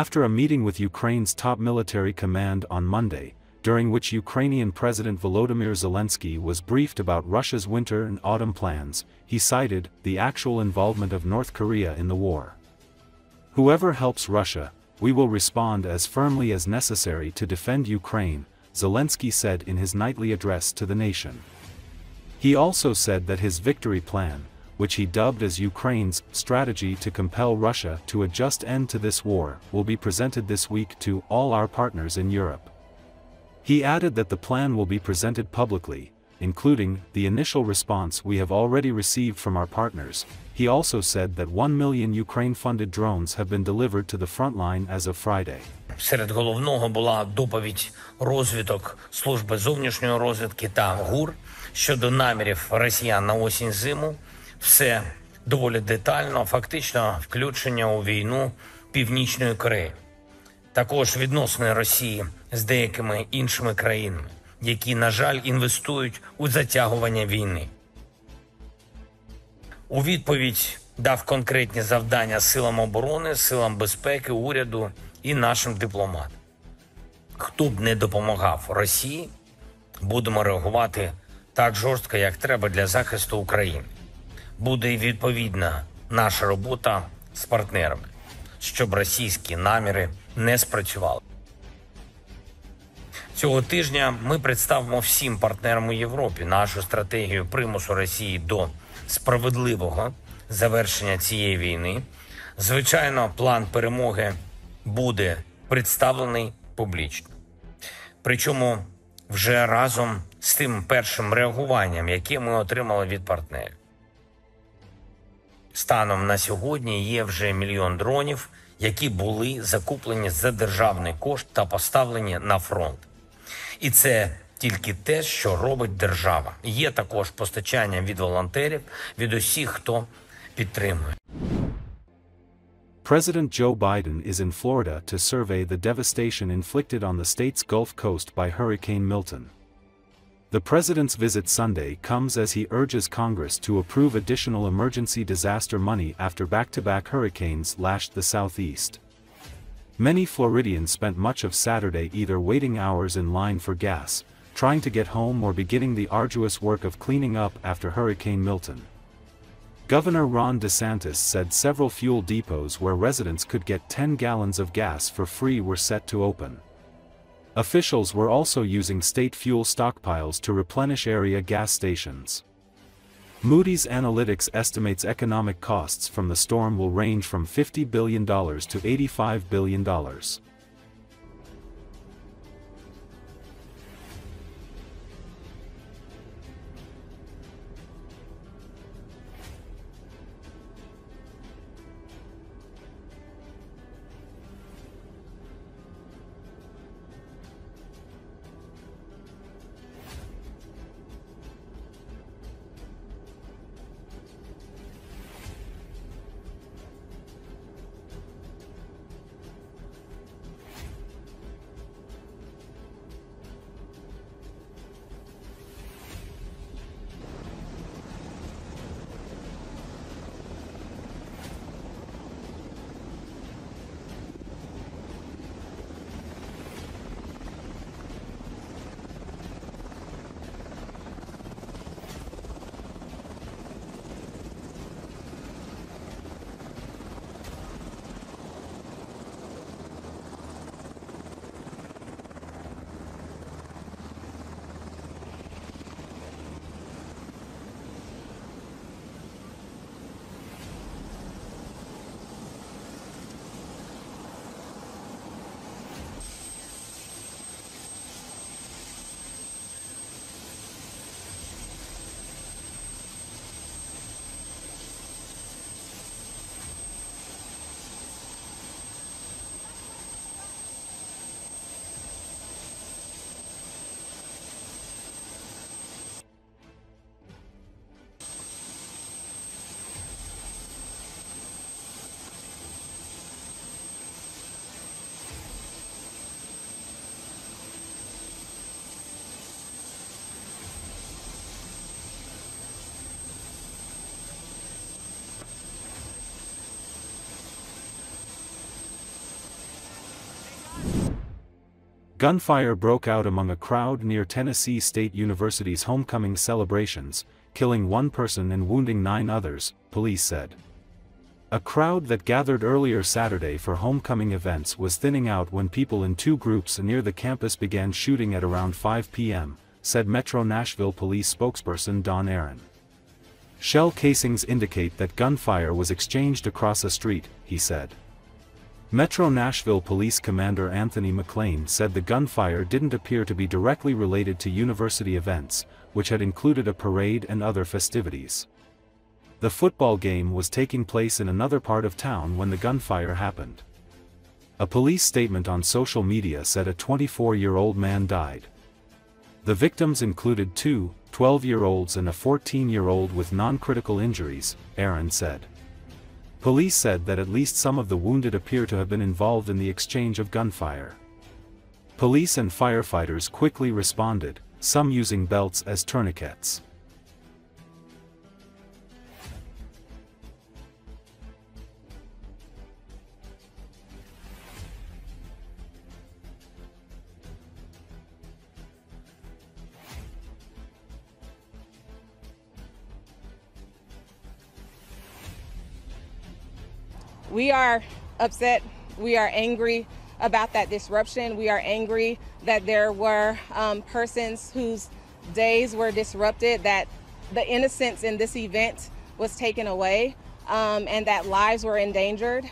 After a meeting with Ukraine's top military command on Monday, during which Ukrainian President Volodymyr Zelenskyy was briefed about Russia's winter and autumn plans, he cited the actual involvement of North Korea in the war. "Whoever helps Russia, we will respond as firmly as necessary to defend Ukraine," Zelenskyy said in his nightly address to the nation. He also said that his victory plan, which he dubbed as Ukraine's strategy to compel Russia to a just end to this war, will be presented this week to all our partners in Europe. He added that the plan will be presented publicly, including the initial response we have already received from our partners. He also said that 1 million Ukraine-funded drones have been delivered to the front line as of Friday. Серед головного була доповідь розвиток служби зовнішньої розвідки та ГУР щодо намірів росіян на осінь-зиму. Все доволі детально, фактично включення у війну Північної Кореї. Також відносини Росії з деякими іншими країнами, які, на жаль, інвестують у затягування війни. У відповідь дав конкретні завдання силам оборони, силам безпеки, уряду і нашим дипломатам. Хто б не допомагав Росії, будемо реагувати так жорстко, як треба для захисту України. Буде відповідна наша робота з партнерами, щоб російські наміри не спрацювали. Цього тижня ми представимо всім партнерам у Європі нашу стратегію примусу Росії до справедливого завершення цієї війни. Звичайно, план перемоги буде представлений публічно. Причому вже разом з тим першим реагуванням, яке ми отримали від партнерів. Станом на сьогодні є вже 1 мільйон дронів, які були закуплені за державний кошт та поставлені на фронт. І це тільки те, що робить держава. Є також постачання від волонтерів, від усіх, хто підтримує. President Joe Biden is in Florida to survey the devastation inflicted on the state's Gulf Coast by Hurricane Milton. The president's visit Sunday comes as he urges Congress to approve additional emergency disaster money after back-to-back hurricanes lashed the southeast. Many Floridians spent much of Saturday either waiting hours in line for gas, trying to get home, or beginning the arduous work of cleaning up after Hurricane Milton. Governor Ron DeSantis said several fuel depots where residents could get 10 gallons of gas for free were set to open. Officials were also using state fuel stockpiles to replenish area gas stations. Moody's Analytics estimates economic costs from the storm will range from $50 billion to $85 billion. Gunfire broke out among a crowd near Tennessee State University's homecoming celebrations, killing one person and wounding 9 others, police said. A crowd that gathered earlier Saturday for homecoming events was thinning out when people in 2 groups near the campus began shooting at around 5 p.m., said Metro Nashville police spokesperson Don Aaron. Shell casings indicate that gunfire was exchanged across a street, he said. Metro Nashville Police Commander Anthony McLean said the gunfire didn't appear to be directly related to university events, which had included a parade and other festivities. The football game was taking place in another part of town when the gunfire happened. A police statement on social media said a 24-year-old man died. The victims included 2 12-year-olds and a 14-year-old with non-critical injuries, Aaron said. Police said that at least some of the wounded appear to have been involved in the exchange of gunfire. Police and firefighters quickly responded, some using belts as tourniquets. We are upset, we are angry about that disruption. We are angry that there were persons whose days were disrupted, that the innocence in this event was taken away, and that lives were endangered.